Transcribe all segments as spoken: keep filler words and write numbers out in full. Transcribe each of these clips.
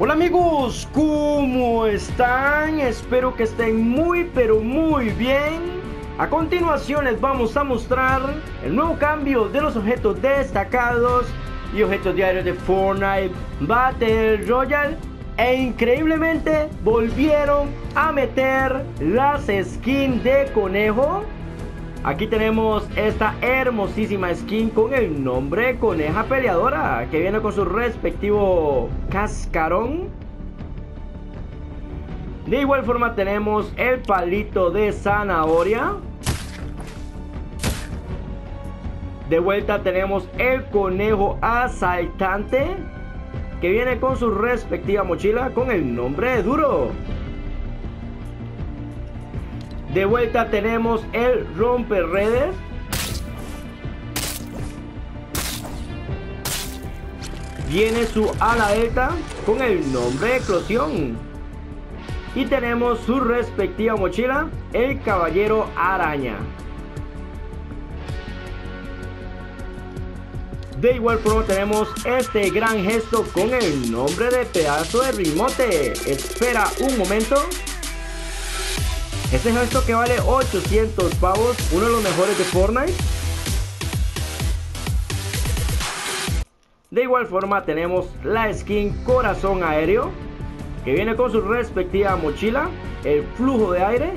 Hola amigos, ¿cómo están? Espero que estén muy pero muy bien. A continuación les vamos a mostrar el nuevo cambio de los objetos destacados y objetos diarios de Fortnite Battle Royale. E increíblemente volvieron a meter las skins de conejo. Aquí tenemos esta hermosísima skin con el nombre Coneja Peleadora, que viene con su respectivo cascarón. De igual forma tenemos el palito de zanahoria. De vuelta tenemos el conejo asaltante, que viene con su respectiva mochila con el nombre de Duro. De vuelta tenemos el romperredes. Viene su ala delta con el nombre de Eclosión. Y tenemos su respectiva mochila, el caballero araña. De igual forma tenemos este gran gesto con el nombre de pedazo de rimote. Espera un momento. Este gesto que vale ochocientos pavos, uno de los mejores de Fortnite. De igual forma tenemos la skin Corazón Aéreo, que viene con su respectiva mochila, el flujo de aire.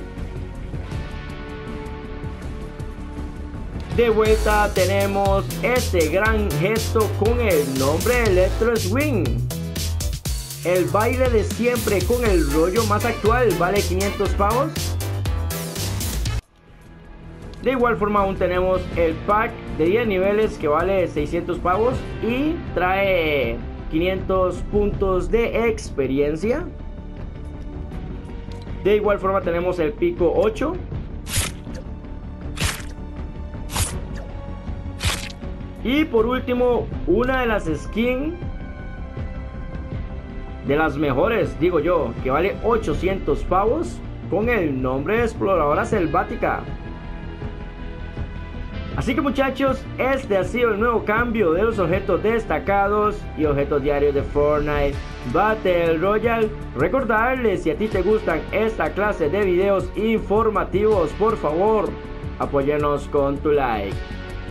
De vuelta tenemos este gran gesto con el nombre Electro Swing. El baile de siempre con el rollo más actual, vale quinientos pavos. De igual forma aún tenemos el pack de diez niveles que vale seiscientos pavos y trae quinientos puntos de experiencia. De igual forma tenemos el pico ocho. Y por último, una de las skins de las mejores, digo yo, que vale ochocientos pavos con el nombre de Exploradora Selvática. Así que muchachos, este ha sido el nuevo cambio de los objetos destacados y objetos diarios de Fortnite Battle Royale. Recordarles, si a ti te gustan esta clase de videos informativos, por favor, apóyanos con tu like.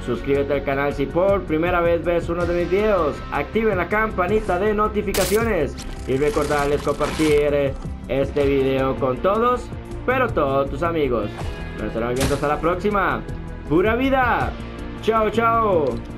Suscríbete al canal si por primera vez ves uno de mis videos. Activen la campanita de notificaciones. Y recordarles compartir este video con todos, pero todos tus amigos. Nos estaremos viendo hasta la próxima. ¡Pura vida! ¡Chao, chao!